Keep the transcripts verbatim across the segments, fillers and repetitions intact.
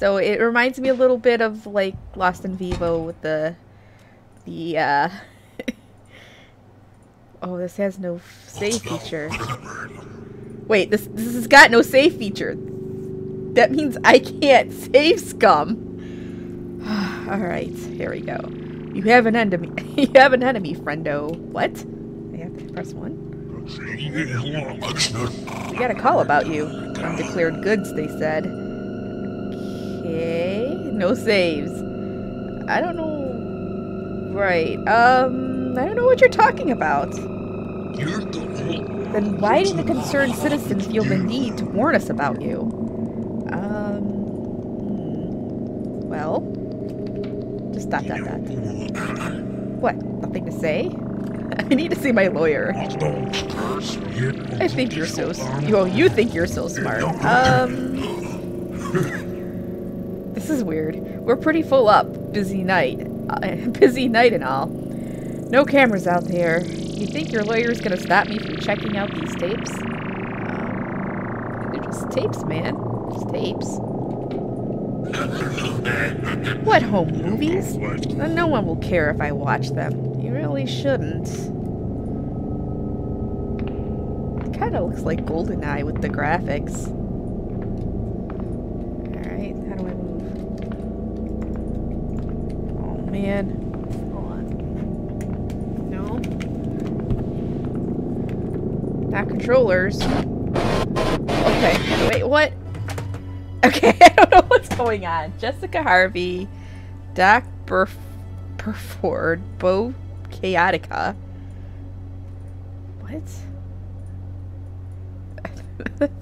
So it reminds me a little bit of like Lost in Vivo with the the uh oh, this has no save feature. Wait, this this has got no save feature. That means I can't save scum. All right, here we go. You have an enemy. You have an enemy, friendo. What? I have to press one. We got a call about you. Undeclared goods, they said. Okay, no saves. I don't know. Right. Um, I don't know what you're talking about. Then why do the concerned citizens feel the need to warn us about you? Um. Well. Just dot dot dot. What? Nothing to say? I need to see my lawyer. I think you're so. Oh, you think you're so smart. Um. This is weird. We're pretty full up. Busy night. Uh, busy night and all. No cameras out there. You think your lawyer's gonna stop me from checking out these tapes? Um, they're just tapes, man. Just tapes. What, home movies? No one will care if I watch them. Really shouldn't. It kind of looks like Goldeneye with the graphics. Alright, how do I move? Oh man. Hold on. No. Not controllers. Okay, wait, what? Okay, I don't know what's going on. Jessica Harvey, Doc Burf Burford, Bo Chaotica. What?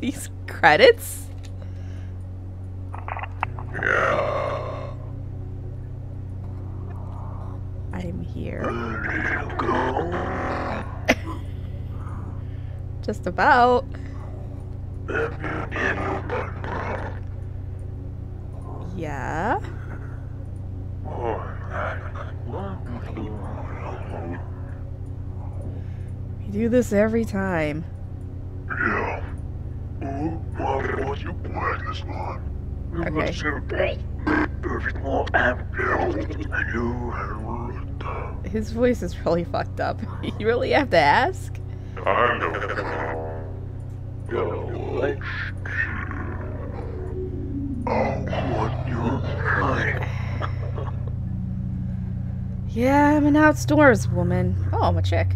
These credits? Yeah. I'm here. Just about. Yeah. We do this every time. Yeah. Okay. His voice is really fucked up. You really have to ask? Yeah, I'm an outdoors woman. Oh, I'm a chick.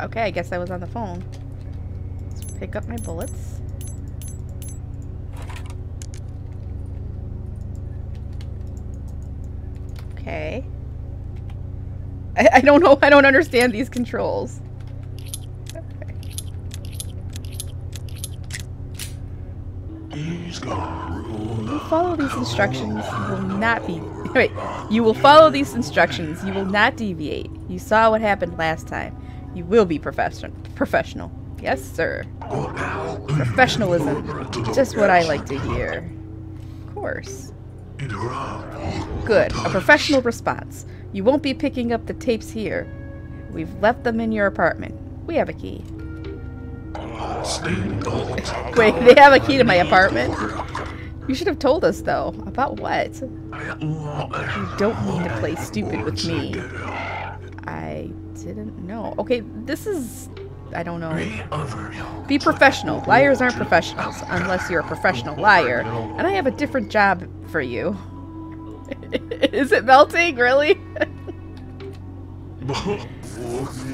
Okay, I guess I was on the phone. Let's pick up my bullets. Okay. I, I don't know. I don't understand these controls. You follow these instructions, you will not be. Wait, you will follow these instructions. You will not deviate. You saw what happened last time. You will be professional. Professional, yes, sir. Professionalism, just what I like to hear. Of course. Good. A professional response. You won't be picking up the tapes here. We've left them in your apartment. We have a key. Wait, they have a key to my apartment? You should have told us, though. About what? You don't need to play stupid with me. I didn't know. Okay, this is... I don't know. Be professional. Liars aren't professionals, unless you're a professional liar. And I have a different job for you. Is it melting? Really?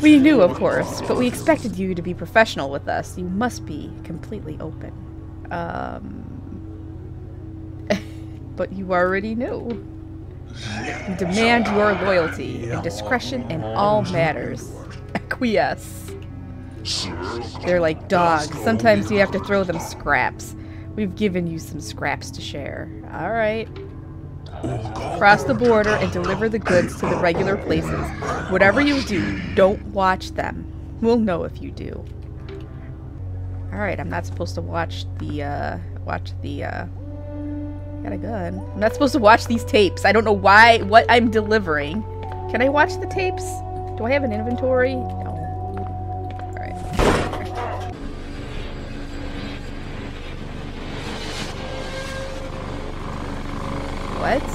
We knew, of course, but we expected you to be professional with us. You must be completely open. Um, but you already knew. We demand your loyalty and discretion in all matters. Acquiesce. They're like dogs. Sometimes you have to throw them scraps. We've given you some scraps to share. All right. Cross the border and deliver the goods to the regular places. Whatever you do, don't watch them. We'll know if you do. Alright, I'm not supposed to watch the, uh, watch the, uh, got a gun. I'm not supposed to watch these tapes. I don't know why, what I'm delivering. Can I watch the tapes? Do I have an inventory? No. Alright. What?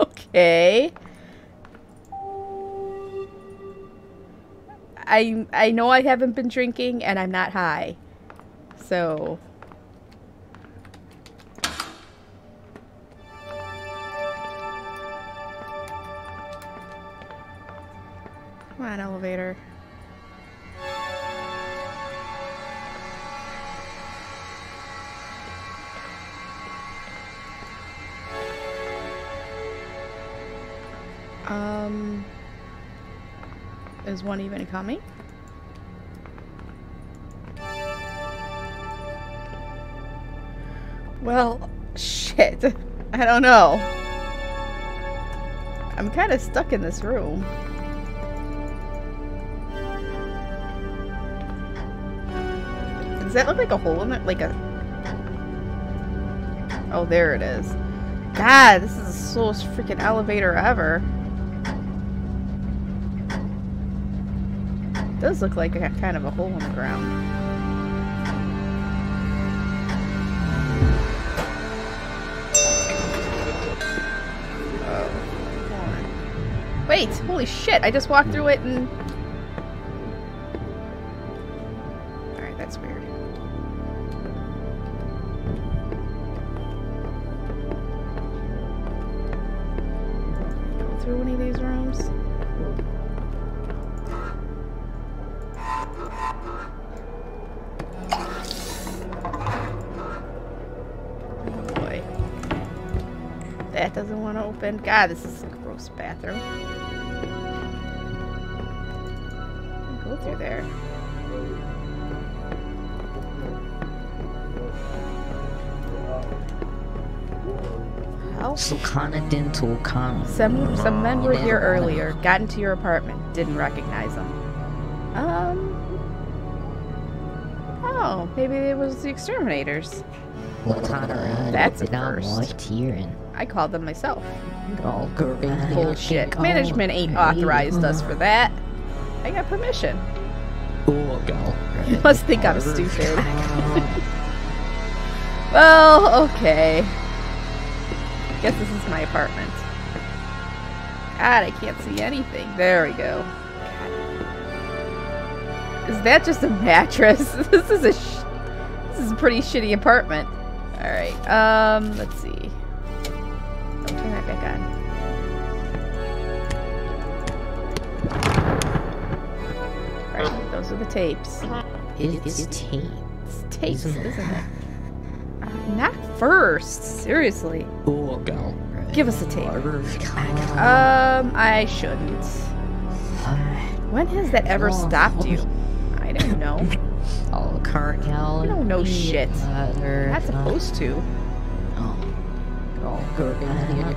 Okay. I I know I haven't been drinking and I'm not high. So come on, elevator. Um, is one even coming? Well, shit. I don't know. I'm kind of stuck in this room. Does that look like a hole in it? Like a... Oh, there it is. God, this is the slowest freaking elevator ever. It does look like a kind of a hole in the ground. Oh, come on. Wait! Holy shit! I just walked through it and... Alright, that's weird. Go through any of these rooms? That doesn't want to open. God, this is a gross bathroom. Go through there. Sukana Dental Con. Some some men were here earlier. Got into your apartment. Didn't recognize them. Um. Oh, maybe it was the exterminators. That's a first. I called them myself. Oh, bullshit. Management ain't authorized us for that. I got permission. You must think I'm stupid. Well, okay. Guess this is my apartment. God, I can't see anything. There we go. Is that just a mattress? This is a sh this is a pretty shitty apartment. Alright, um, let's see. Turn that back on. Right, those are the tapes. It's, it's tapes. It's tapes, isn't it? Uh, not first. Seriously. Ooh, go. Give us a tape. Um, I shouldn't. When has that ever stopped you? I don't know. Oh, cartel. I don't know shit. You're not supposed to.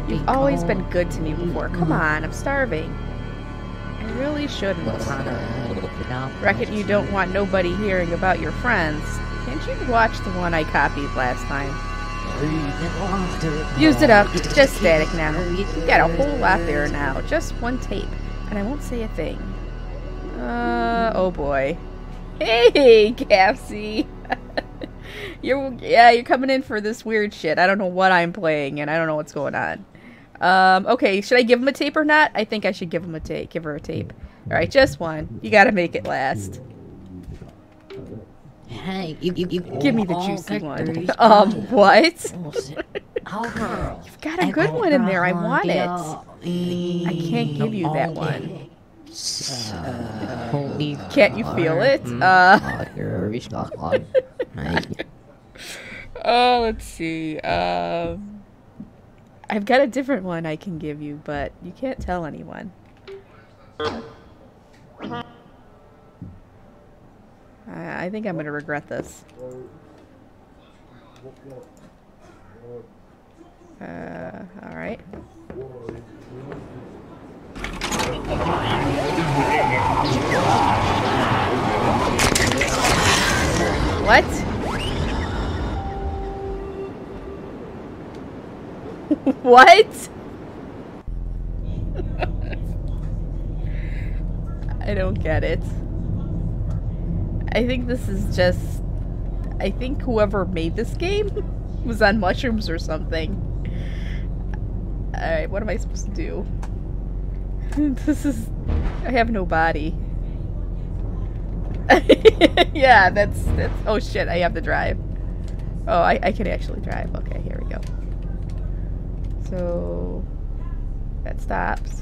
You've always been good to me before. Come on, I'm starving. I really shouldn't. Reckon you don't want nobody hearing about your friends. Can't you watch the one I copied last time? Used it up. Just static now. You got a whole lot there now. Just one tape. And I won't say a thing. Uh, oh boy. Hey, Capsy! You're, yeah, you're coming in for this weird shit. I don't know what I'm playing, and I don't know what's going on. Um, okay, should I give him a tape or not? I think I should give him a tape. Give her a tape. All right, just one. You gotta make it last. Hey, you, you, you give me the juicy one. Um, what? You've got a good one in there. I want it. I can't give you that one. Can't you feel it? Uh. Oh, let's see. Um, I've got a different one I can give you, but you can't tell anyone. I, I think I'm gonna regret this. Uh, all right. What? What? I don't get it. I think this is just I think whoever made this game was on mushrooms or something. Alright, what am I supposed to do? This is... I have no body. Yeah, that's... that's. Oh shit, I have to drive. Oh, I, I can actually drive. Okay, here we go. So... that stops.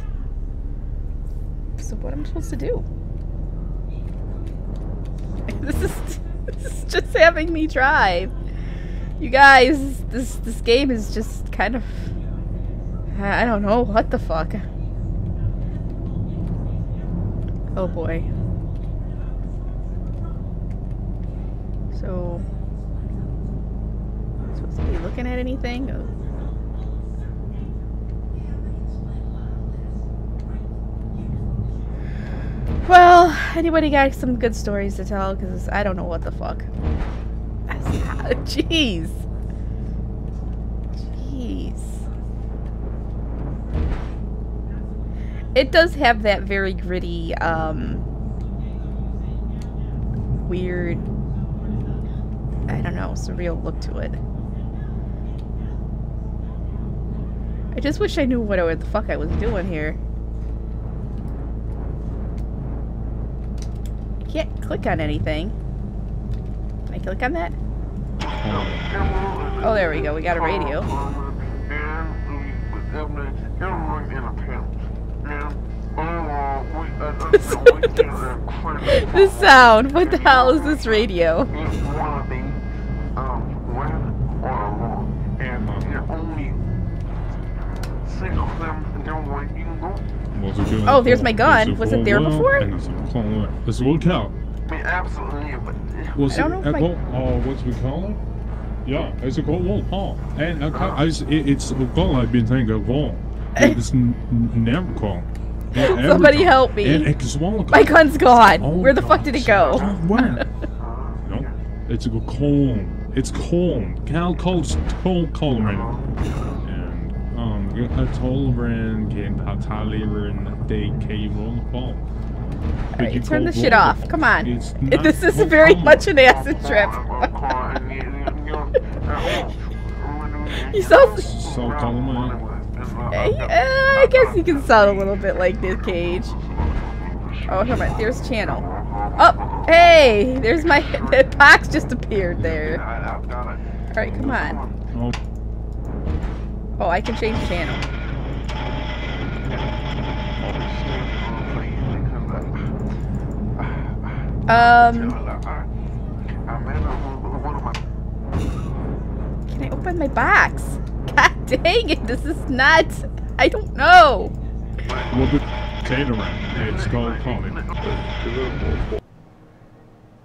So what am I supposed to do? This is... this is just having me drive. You guys, this this game is just kind of... I don't know, what the fuck? Oh boy. So... am I supposed to be looking at anything? Oh. Well, anybody got some good stories to tell? Because I don't know what the fuck. Jeez. Jeez. It does have that very gritty, um, weird, I don't know, surreal look to it. I just wish I knew what, I, what the fuck I was doing here. I can't click on anything. Can I click on that? Oh, there we go. We got a radio. The sound. What the hell is this radio? Oh, there's my gun. Was it there before? I don't know. What we call it? Yeah, it's a gold wall. Oh, and it's a goal I've been thinking of all. It's never called. Somebody help me. My gun's gone. Oh, where the fuck did it go? Where? No, it's a cold. It's cold. Cal cold's cold coloring. And um, a tolerant and a tolerant day came on the phone. Alright, turn the shit off. Come on. This is very much an acid trip. He sounds. So calm. I guess he can sound a little bit like Nick Cage. Oh, come on. There's channel. Oh, hey! There's my... that box just appeared there. Alright, come on. Oh, I can change channel. Um... Can I open my box? God dang it, this is not... I don't know.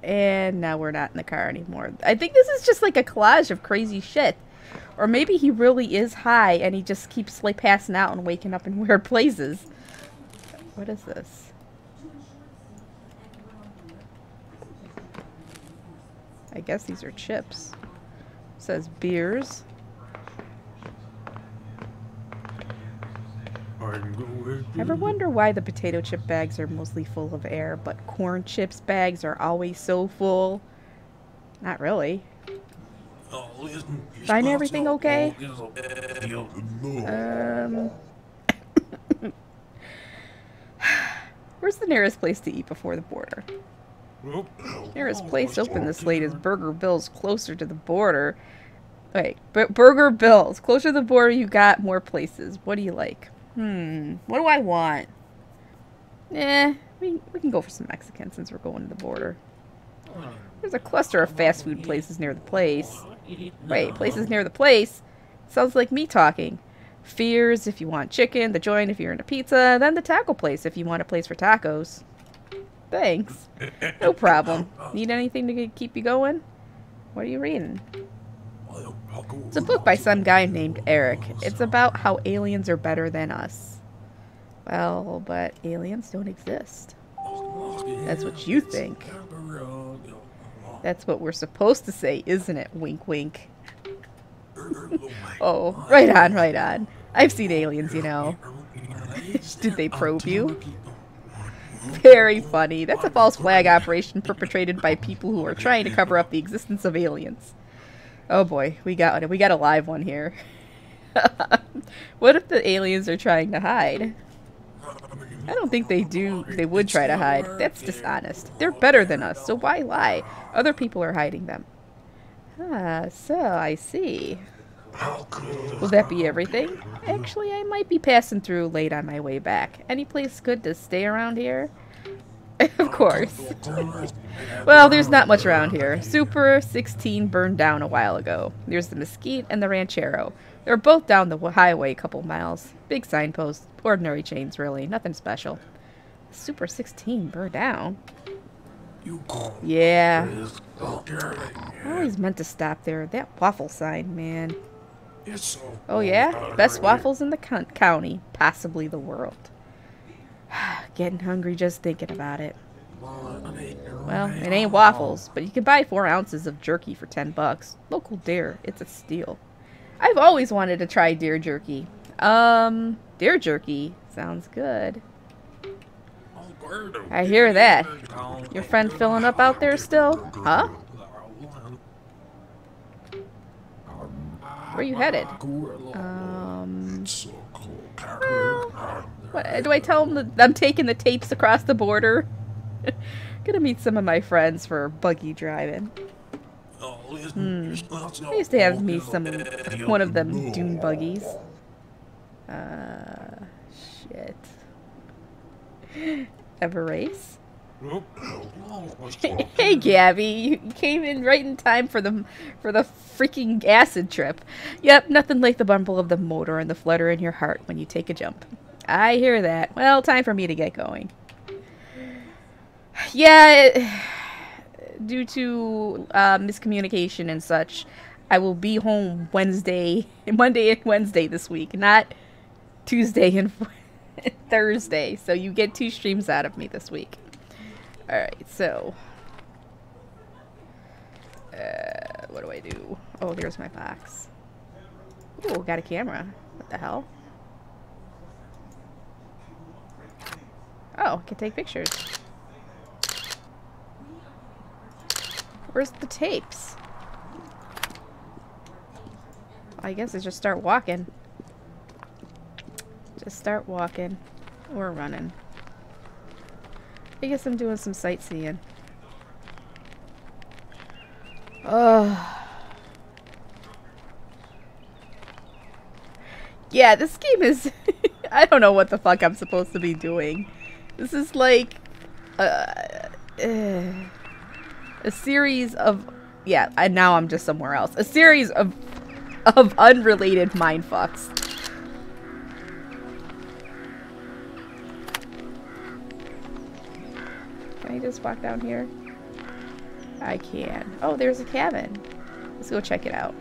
And now we're not in the car anymore. I think this is just like a collage of crazy shit. Or maybe he really is high and he just keeps like passing out and waking up in weird places. What is this? I guess these are chips. It says beers. Ever wonder why the potato chip bags are mostly full of air, but corn chips bags are always so full? Not really. Find everything okay? Um, where's the nearest place to eat before the border? Nearest place open this late is Burger Bills, closer to the border. Wait, but Burger Bills, closer to the border. You got more places. What do you like? Hmm, what do I want? Eh, we, we can go for some Mexican since we're going to the border. There's a cluster of fast food places near the place. Wait, places near the place? Sounds like me talking. Fears if you want chicken, the joint if you're into pizza, then the taco place if you want a place for tacos. Thanks. No problem. Need anything to keep you going? What are you reading? It's a book by some guy named Eric. It's about how aliens are better than us. Well, but aliens don't exist. That's what you think. That's what we're supposed to say, isn't it? Wink, wink. Oh, right on, right on. I've seen aliens, you know. Did they probe you? Very funny. That's a false flag operation perpetrated by people who are trying to cover up the existence of aliens. Oh boy, we got we got a live one here. What if the aliens are trying to hide? I don't think they do. They would try to hide. That's dishonest. They're better than us, so why lie? Other people are hiding them. Ah, so I see. Will that be everything? Actually, I might be passing through late on my way back. Any place good to stay around here? Of course. Well, there's not much around here. Super sixteen burned down a while ago. There's the Mesquite and the Ranchero. They're both down the highway a couple miles. Big signposts. Ordinary chains, really. Nothing special. Super sixteen burned down? Yeah. I always meant to stop there. That waffle sign, man. Oh yeah? Best waffles in the con county. Possibly the world. Getting hungry just thinking about it. Well, it ain't waffles, but you can buy four ounces of jerky for ten bucks. Local deer. It's a steal. I've always wanted to try deer jerky. Um, deer jerky sounds good. I hear that. Your friend filling up out there still? Huh? Where are you headed? Um, well, what, do I tell him that I'm taking the tapes across the border? Gonna meet some of my friends for buggy driving. Hmm. I used to have me some one of them dune buggies. Uh, shit. Ever race? Hey, Gabby, you came in right in time for the for the freaking acid trip. Yep, nothing like the bumble of the motor and the flutter in your heart when you take a jump. I hear that. Well, time for me to get going. Yeah. It, due to uh, miscommunication and such, I will be home Wednesday, Monday and Wednesday this week, not Tuesday and Thursday. So you get two streams out of me this week. All right, so uh, what do I do? Oh, there's my box. Ooh, got a camera. What the hell? Oh, I can take pictures. Where's the tapes? I guess I just start walking. Just start walking. Or running. I guess I'm doing some sightseeing. Oh. Yeah, this game is... I don't know what the fuck I'm supposed to be doing. This is like... Uh... uh A series of, yeah, and now I'm just somewhere else. A series of, of unrelated mindfucks. Can I just walk down here? I can. Oh, there's a cabin. Let's go check it out.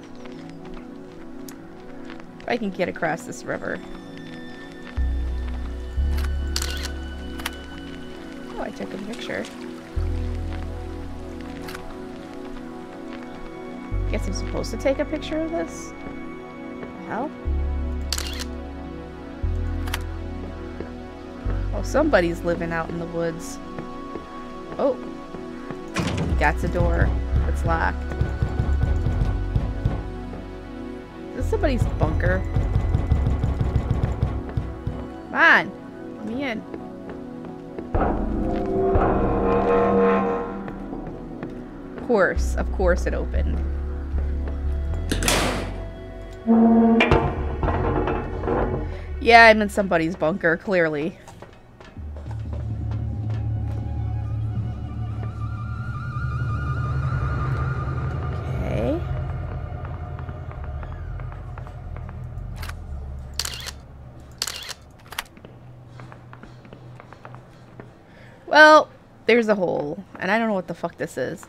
If I can get across this river. Oh, I took a picture. I guess I'm supposed to take a picture of this? What the hell? Oh, somebody's living out in the woods. Oh. That's a door. It's locked. Is this somebody's bunker? Come on! Let me in. Of course. Of course it opened. Yeah, I'm in somebody's bunker, clearly. Okay. Well, there's a hole, and I don't know what the fuck this is.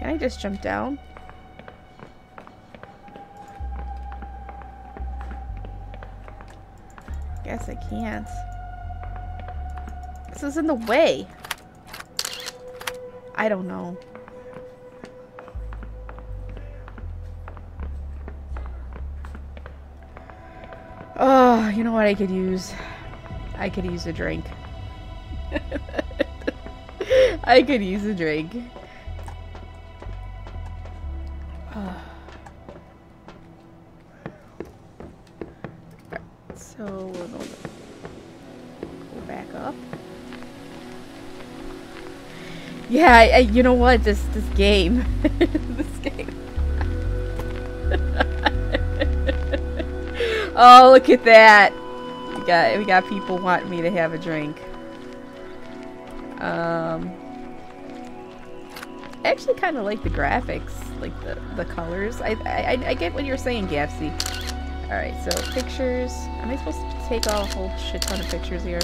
Can I just jump down? Guess I can't. This is in the way. I don't know. Oh, you know what I could use? I could use a drink. I could use a drink. Oh. Right, so we'll go back up. Yeah, I, I, you know what? This this game, this game. Oh, look at that! We got we got people wanting me to have a drink. Um, I actually kind of like the graphics, like the the colors. I I I get what you're saying, Gapsy. All right, so pictures. Am I supposed to take a whole shit ton of pictures here?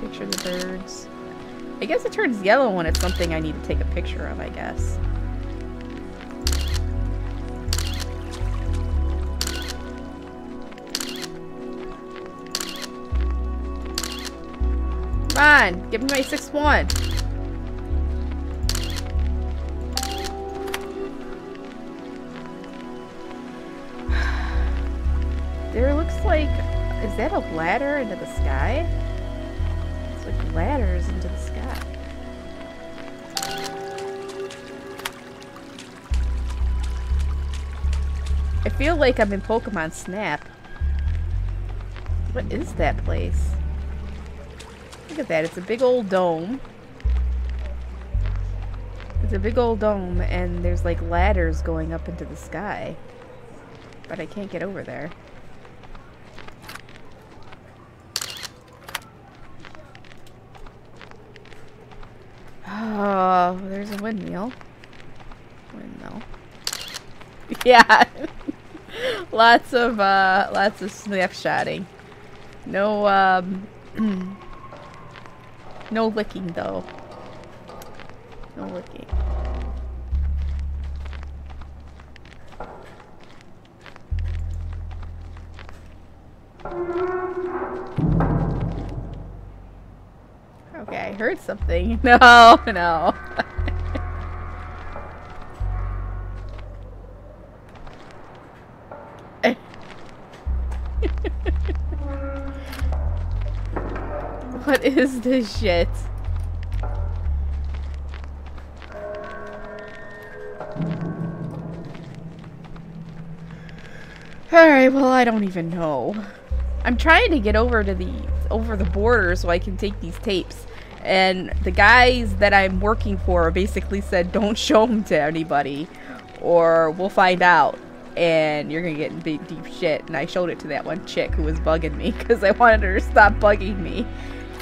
Picture the birds. I guess it turns yellow when it's something I need to take a picture of, I guess. Come on, give me my sixth one. There looks like, is that a ladder into the sky? It's like ladders into the sky. I feel like I'm in Pokemon Snap. What is that place? Look at that, it's a big old dome. It's a big old dome and there's like ladders going up into the sky. But I can't get over there. Oh, there's a windmill. Windmill. Yeah. Lots of uh lots of snapshotting. No um no licking, though. No licking. Okay, I heard something. No, no. What is this shit? Alright, well I don't even know. I'm trying to get over to the over the border so I can take these tapes. And the guys that I'm working for basically said don't show them to anybody or we'll find out. And you're gonna get in big deep shit. And I showed it to that one chick who was bugging me because I wanted her to stop bugging me.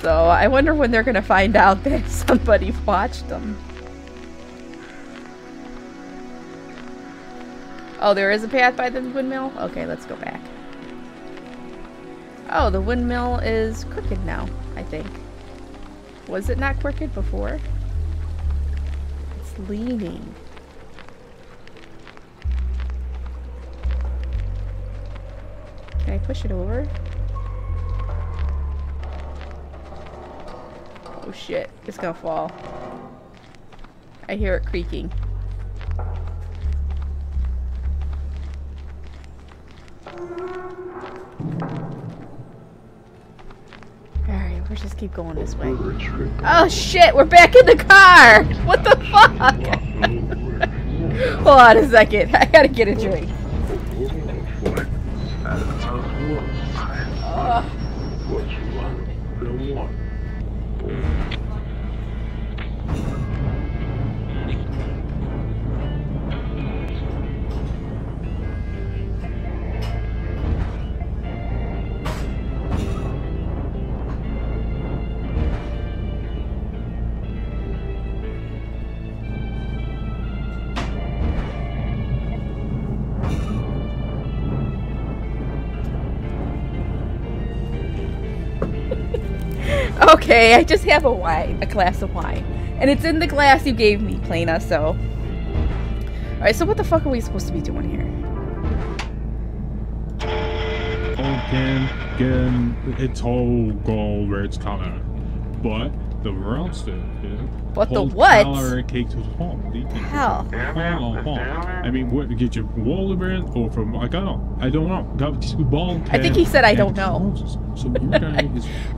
So I wonder when they're gonna find out that somebody watched them. Oh, there is a path by the windmill? Okay, let's go back. Oh, the windmill is crooked now, I think. Was it not crooked before? It's leaning. Can I push it over? Oh shit, it's gonna fall. I hear it creaking. Alright, we'll just keep going this way. Oh shit, we're back in the car! What the fuck? Hold on a second, I gotta get a drink. Oh. Okay, I just have a wine, a glass of wine. And it's in the glass you gave me, Plana, so. Alright, so what the fuck are we supposed to be doing here? Again, again, it's all goal where it's coming. But the roundster. What the what? How? I mean, what? Get your wall around or from? I don't know. I don't know. I think he said I don't know.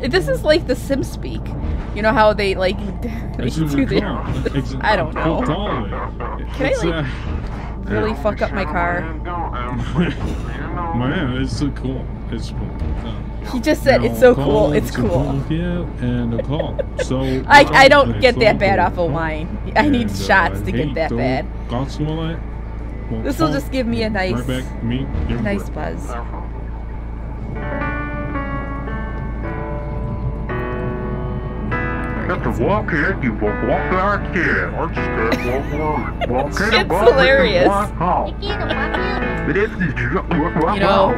This is like the Sim speak. You know how they like do the? I don't know. Can I like really fuck up my car? Man, it's so cool. It's cool. He just said, it's so cool, it's cool. I, I don't get that bad off of wine. I need shots to get that bad. This will just give me a nice, nice buzz. That's a walk here, you walk walk here. It's hilarious. You know.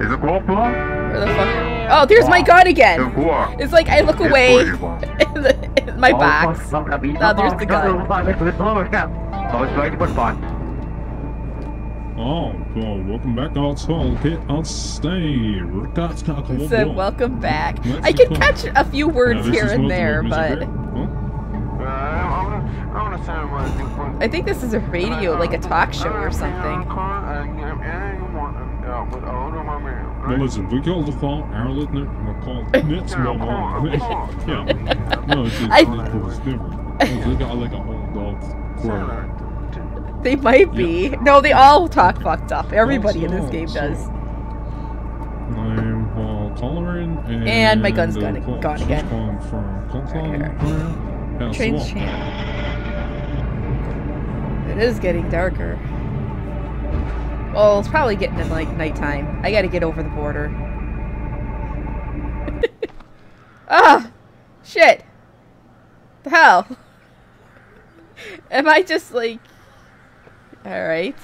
Is it cool? Where the fuck? Oh, there's my gun again! It's like I look away in, the, in my box. Now there's the gun. Oh, well, welcome back outside. outside. He said, welcome back. I can catch a few words here and there, but... I think this is a radio, like a talk show or something. Well, listen, we call the phone, our listener, we're called Nits, no more. Yeah. No, it's just, I, it's different. It's like a, like a whole dog word. They might be. Yeah. No, they all talk fucked up. Everybody in this game does. I'm Paul Colorin, and, and my gun's gone, gone again. Right Train channel. It is getting darker. Well, it's probably getting in like nighttime. I gotta get over the border. Ah, shit. The hell? Am I just like? All right.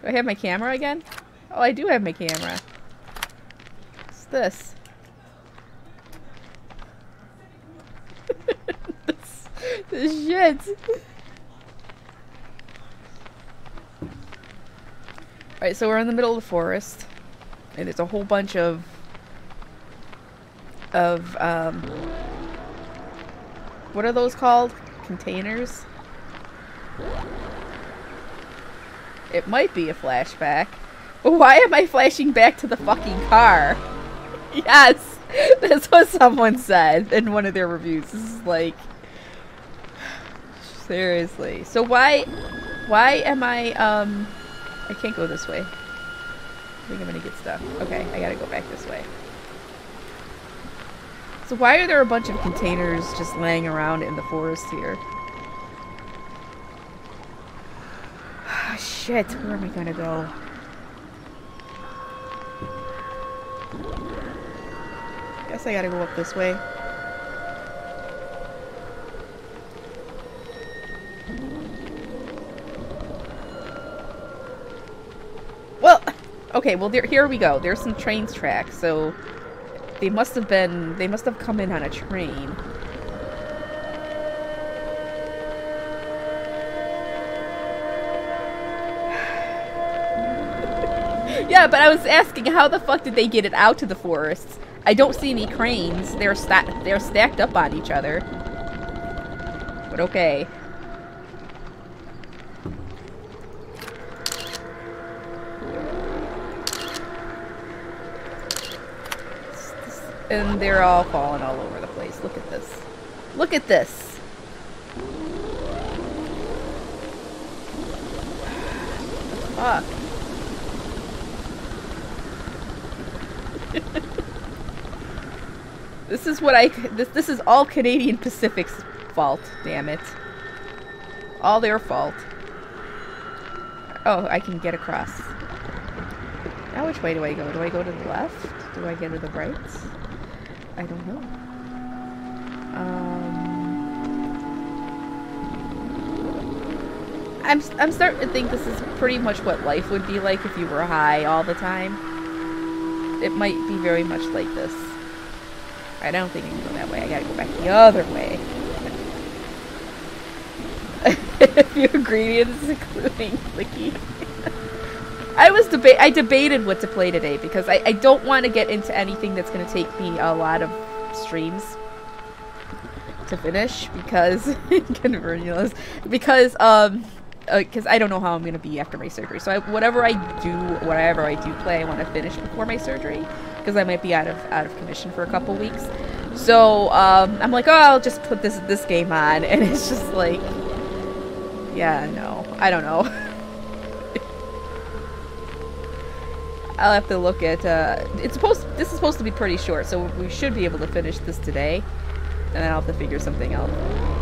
Do I have my camera again? Oh, I do have my camera. What's this? this, this shit. Alright, so we're in the middle of the forest, and it's a whole bunch of, of, um, what are those called? Containers? It might be a flashback, but why am I flashing back to the fucking car? Yes! That's what someone said in one of their reviews. This is like, seriously. So why, why am I, um... I can't go this way. I think I'm gonna get stuck. Okay, I gotta go back this way. So why are there a bunch of containers just laying around in the forest here? Oh, shit, where am I gonna go? Guess I gotta go up this way. Okay, well there, here we go. There's some train tracks, so they must have been, they must have come in on a train. Yeah, but I was asking how the fuck did they get it out to the forests? I don't see any cranes. They're sta- they're stacked up on each other. But okay. And they're all falling all over the place. Look at this. Look at this. Fuck. This is what I. This this is all Canadian Pacific's fault. Damn it. All their fault. Oh, I can get across. Now which way do I go? Do I go to the left? Do I go to the right? I don't know. Um, I'm I'm starting to think this is pretty much what life would be like if you were high all the time. It might be very much like this. I don't think I can go that way. I gotta go back the other way. A few ingredients, including Flicky. I was deba- I debated what to play today because I, I don't want to get into anything that's going to take me a lot of streams to finish because converticulous because um because uh, I don't know how I'm gonna be after my surgery. So I, whatever I do, whatever I do play, I want to finish before my surgery because I might be out of out of commission for a couple weeks. So um, I'm like, oh, I'll just put this this game on, and it's just like, yeah, no, I don't know. I'll have to look at. Uh, it's supposed. This is supposed to be pretty short, so we should be able to finish this today, and then I'll have to figure something out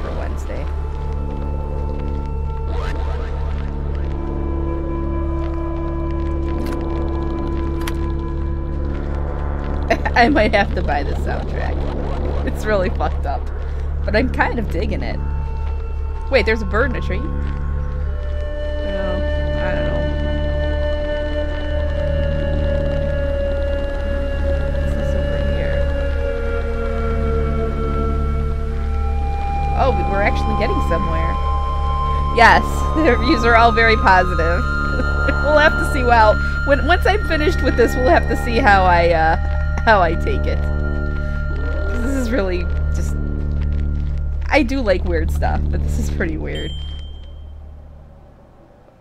for Wednesday. I might have to buy this soundtrack. It's really fucked up. But I'm kind of digging it. Wait, there's a bird in a tree? Oh, I don't know. What's this over here? Oh, we're actually getting somewhere. Yes, the reviews are all very positive. We'll have to see. Well, when once I'm finished with this, we'll have to see how I, uh... how I take it. This is really just... I do like weird stuff, but this is pretty weird.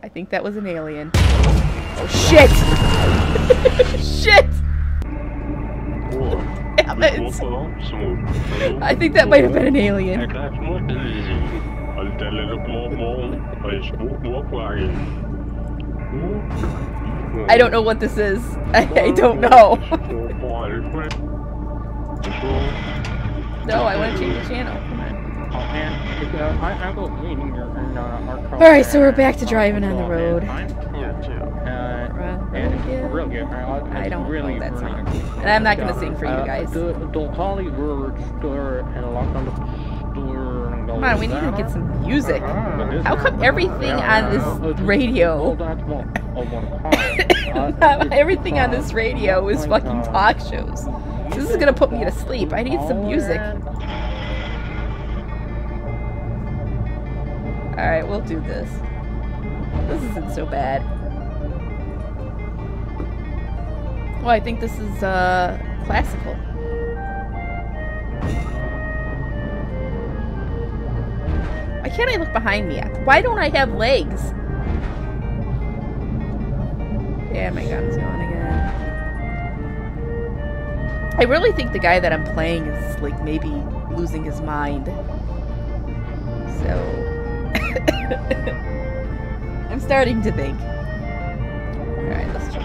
I think that was an alien. Oh shit! Shit! Damn it! I think that might have been an alien. I don't know what this is. I, I don't know. No, I want to change the channel. Come on. Alright, so we're back to driving on the road. I don't know that song. And I'm not going to sing for you guys. Come on, we need to get some music. How come everything on this radio... everything on this radio is fucking talk shows. This is gonna put me to sleep. I need some music. Alright, we'll do this. This isn't so bad. Well, I think this is, uh, classical. Why can't I look behind me? Why don't I have legs? Yeah, my god, it's going again. I really think the guy that I'm playing is, like, maybe losing his mind. So... I'm starting to think. Alright, let's check.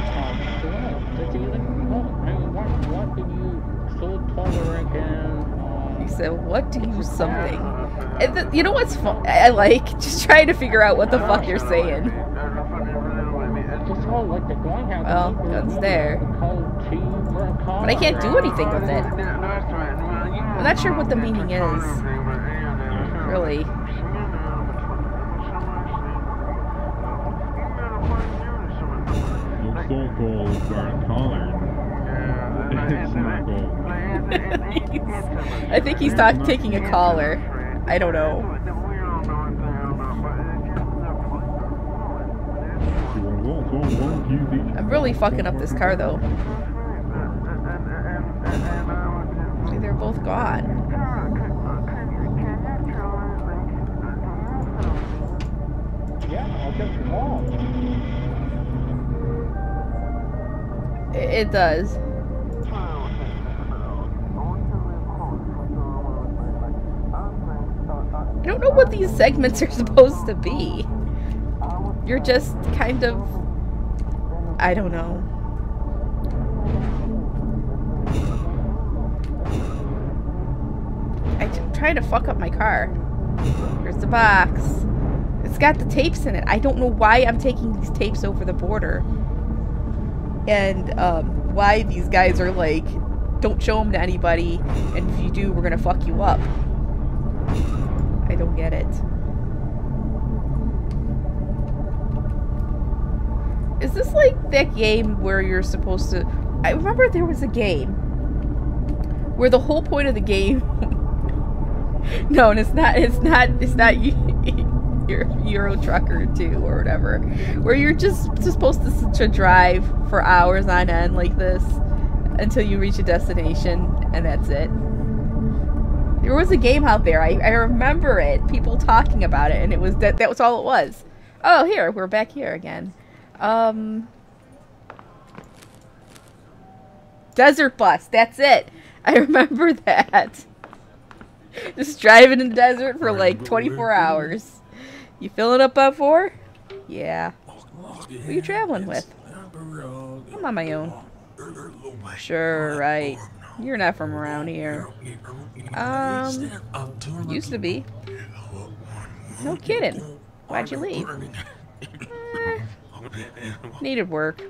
He said, what do you something? And the, you know what's fun? I, I like? Just trying to figure out what the fuck you're saying. Well, that's there. But I can't do anything with it. I'm not sure what the meaning is. Really. Looks so cold, dark color. It's not gold. I think he's not taking a collar. I don't know. I'm really fucking up this car, though. See, they're both gone. It does. I don't know what these segments are supposed to be. You're just kind of... I don't know. I'm trying to fuck up my car. Here's the box. It's got the tapes in it. I don't know why I'm taking these tapes over the border. And um, why these guys are like, don't show them to anybody. And if you do, we're gonna fuck you up. I don't get it. Is this like that game where you're supposed to... I remember there was a game where the whole point of the game... no, and it's not, it's not, it's not Euro, Euro Trucker two or whatever. Where you're just, just supposed to, to drive for hours on end like this until you reach a destination and that's it. There was a game out there. I, I remember it. People talking about it, and it was that that was all it was. Oh, here we're back here again. Um, Desert Bus. That's it. I remember that. Just driving in the desert for like twenty-four hours. You filling up on four? Yeah. Who are you traveling with? I'm on my own. Sure, right. You're not from around here. Um, used to be. No kidding. Why'd you leave? Eh, needed work.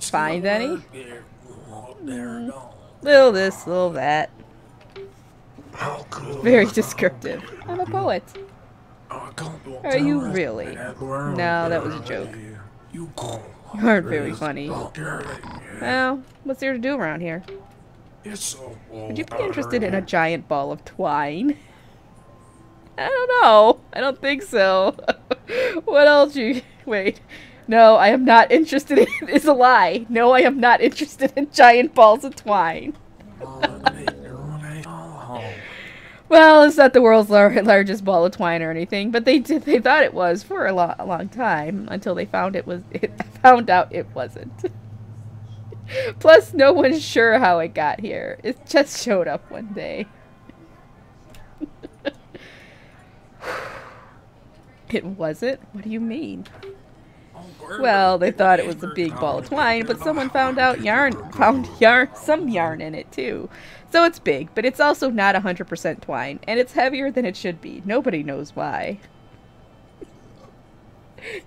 Find any? Mm. Little this, little that. Very descriptive. I'm a poet. Are you really? No, that was a joke. You aren't very funny. Well, what's there to do around here? Would you be interested in a giant ball of twine? I don't know. I don't think so. What else you... Wait. No, I am not interested in... It's a lie. No, I am not interested in giant balls of twine. Well, it's not the world's lar largest ball of twine or anything, but they did, they thought it was for a, lo a long time until they found it was it found out it wasn't. Plus, no one's sure how it got here. It just showed up one day. It wasn't? What do you mean? Well, they thought it was a big ball of twine, but someone found out yarn, found yarn, some yarn in it too. So it's big, but it's also not one hundred percent twine, and it's heavier than it should be. Nobody knows why.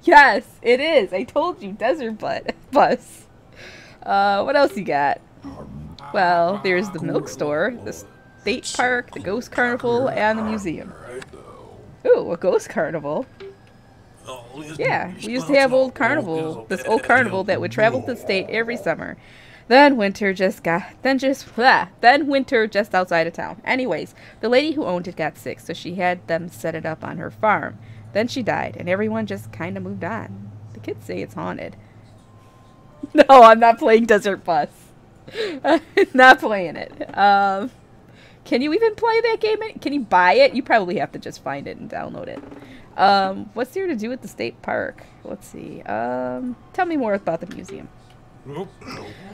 Yes, it is. I told you, Desert Bus. Uh, what else you got? Well, there's the milk store, the state park, the ghost carnival, and the museum. Ooh, a ghost carnival. Yeah, we used to have old carnival, this old carnival that would travel to the state every summer. Then winter just got, then just, blah, then winter just outside of town. Anyways, the lady who owned it got sick, so she had them set it up on her farm. Then she died, and everyone just kind of moved on. The kids say it's haunted. No, I'm not playing Desert Bus. Not playing it. Um, can you even play that game? Can you buy it? You probably have to just find it and download it. Um, what's there to do at the state park? Let's see. Um, tell me more about the museum.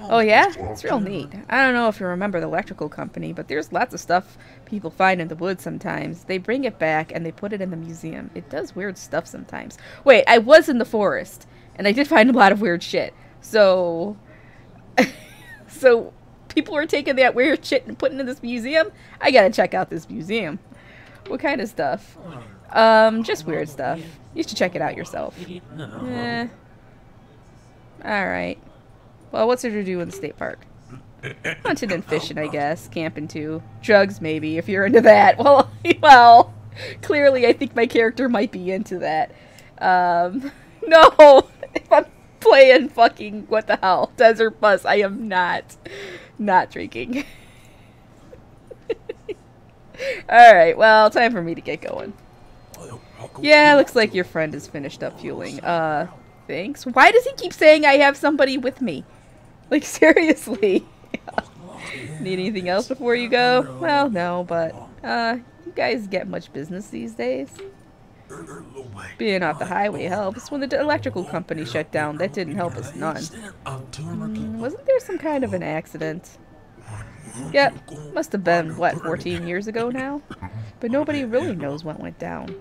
Oh yeah? It's real neat. I don't know if you remember the electrical company, but there's lots of stuff people find in the woods sometimes. They bring it back and they put it in the museum. It does weird stuff sometimes. Wait, I was in the forest, and I did find a lot of weird shit. So... so, people are taking that weird shit and putting it in this museum? I gotta check out this museum. What kind of stuff? Um, just weird stuff. You should check it out yourself. Eh. Alright. Well, what's there to do in the state park? Hunting and fishing, I guess. Camping, too. Drugs, maybe, if you're into that. Well, well, clearly I think my character might be into that. Um, no! If I'm playing fucking, what the hell, Desert Bus, I am not, not drinking. Alright, well, time for me to get going. Yeah, looks like your friend is finished up fueling. Uh, thanks. Why does he keep saying I have somebody with me? Like, seriously. Need anything else before you go? Well, no, but, uh, you guys get much business these days? Being off the highway helps. When the electrical company shut down, that didn't help us none. Mm, wasn't there some kind of an accident? Yep, must have been, what, fourteen years ago now? But nobody really knows what went down.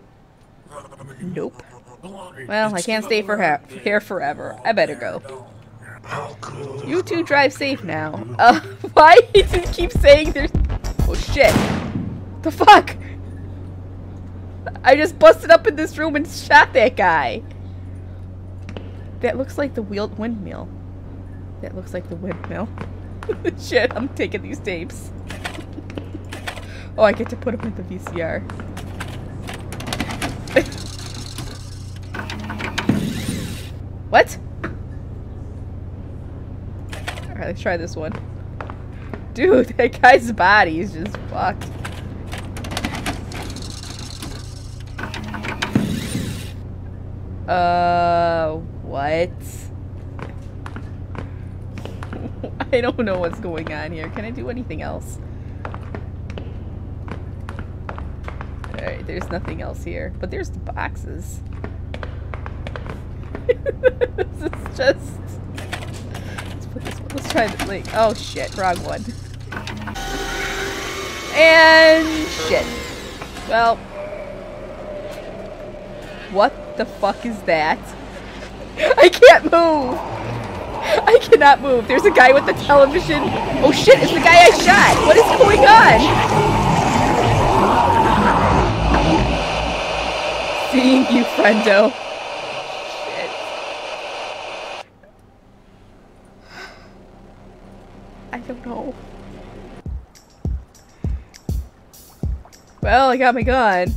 Nope. Well, I can't stay for here forever. I better go. You two drive safe now. Uh, why did you keep saying there's... Oh, shit. The fuck? I just busted up in this room and shot that guy. That looks like the wheeled windmill. That looks like the windmill. Shit, I'm taking these tapes. Oh, I get to put them in the V C R. What? Alright, let's try this one. Dude, that guy's body is just fucked. Uh, what? I don't know what's going on here. Can I do anything else? Alright, there's nothing else here. But there's the boxes. This is just... Let's put this one. Let's try the link. Oh shit, wrong one. And shit. Well. What the fuck is that? I can't move! I cannot move. There's a guy with the television. Oh shit, it's the guy I shot! What is going on? Seeing you, friendo. Shit. I don't know. Well, I got my gun.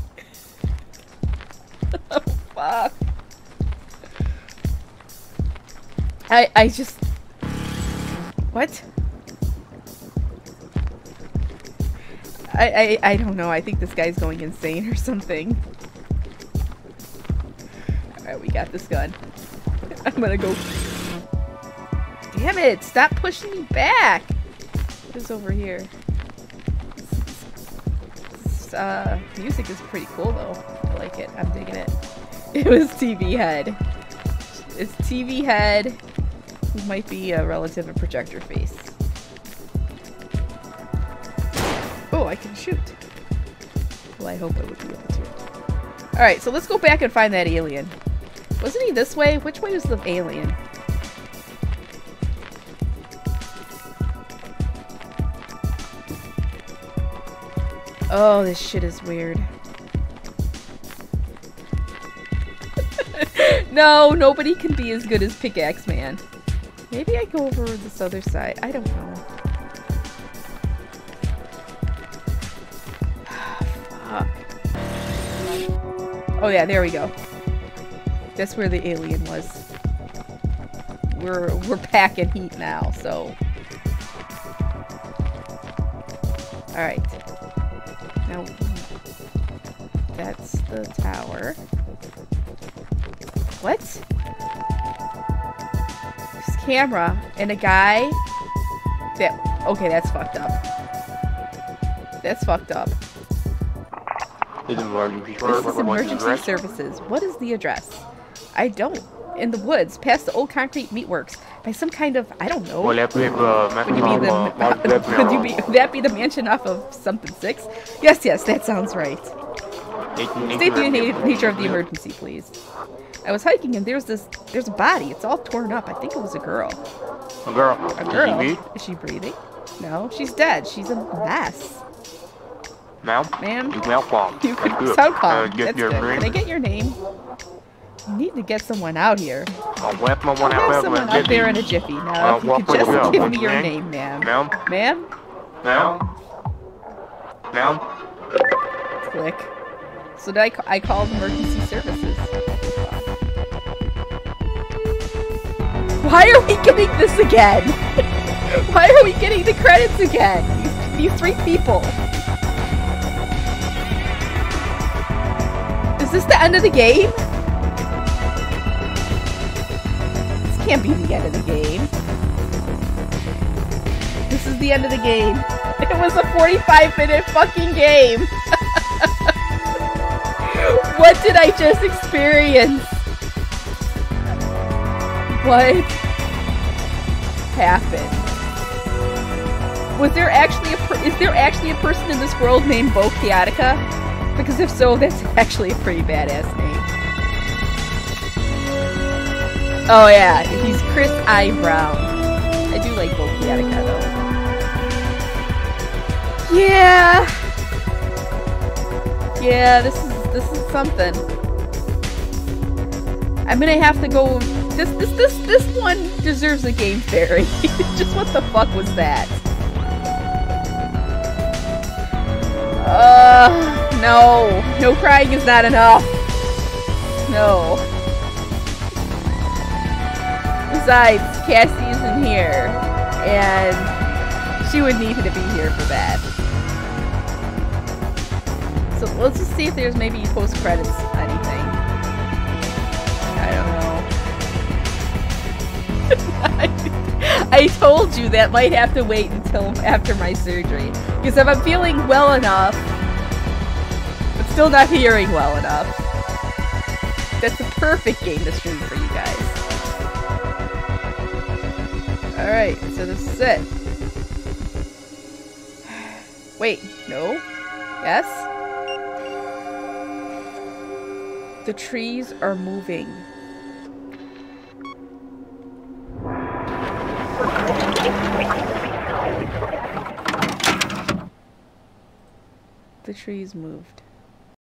Oh, fuck. I- I just... What? I- I- I don't know. I think this guy's going insane or something. Alright, we got this gun. I'm gonna go... Damn it! Stop pushing me back! What is over here? This, uh, music is pretty cool, though. I like it. I'm digging it. It was T V Head. It's T V Head, who might be a relative of Projector Face. Oh, I can shoot. Well, I hope I would be able to. Alright, so let's go back and find that alien. Wasn't he this way? Which way was the alien? Oh, this shit is weird. No, nobody can be as good as Pickaxe Man. Maybe I go over this other side. I don't know. Fuck. Oh yeah, there we go. That's where the alien was. We're we're packing heat now, so. Alright. Now that's the tower. What? This camera and a guy that okay, that's fucked up. That's fucked up. This is emergency services. What is the address? I don't. In the woods, past the old concrete meatworks, by some kind of I don't know. Would you be the? Could you be? Would that be the mansion off of something six? Yes, yes, that sounds right. State the nature of the emergency, please. I was hiking and there's this, there's a body. It's all torn up. I think it was a girl. A girl. A girl. Is she, Is she breathing? No, she's dead. She's a mess. Ma'am? Ma'am? You can sound calm. Uh, get That's your good. Name. Can I get your name? You need to get someone out here. I'll have someone out there in a jiffy. Now, if you could just give me your name, ma'am. Ma'am? Ma'am? Ma'am? Ma'am? Click. So did I, ca I called emergency services. Why are we getting this again? Why are we getting the credits again? These, these three people. Is this the end of the game? This can't be the end of the game. This is the end of the game. It was a forty-five minute fucking game. What did I just experience? What happened? Was there actually a per is there actually a person in this world named Bo Chaotica? Because if so, that's actually a pretty badass name. Oh yeah, he's Chris I. Brown. I do like Bo Chaotica though. Yeah. Yeah, this is this is something. I'm gonna have to go. This, this, this, this one deserves a game fairy. Just what the fuck was that? Uh, no. No crying is not enough. No. Besides, Cassie isn't here. And she would need to be here for that. So let's just see if there's maybe post-credits on anything. I don't know. I told you that might have to wait until after my surgery. Because if I'm feeling well enough, it's still not hearing well enough. That's the perfect game to stream for you guys. Alright, so this is it. Wait, no? Yes? The trees are moving. The trees moved.